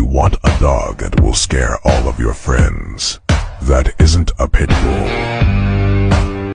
You want a dog that will scare all of your friends. That isn't a pit bull.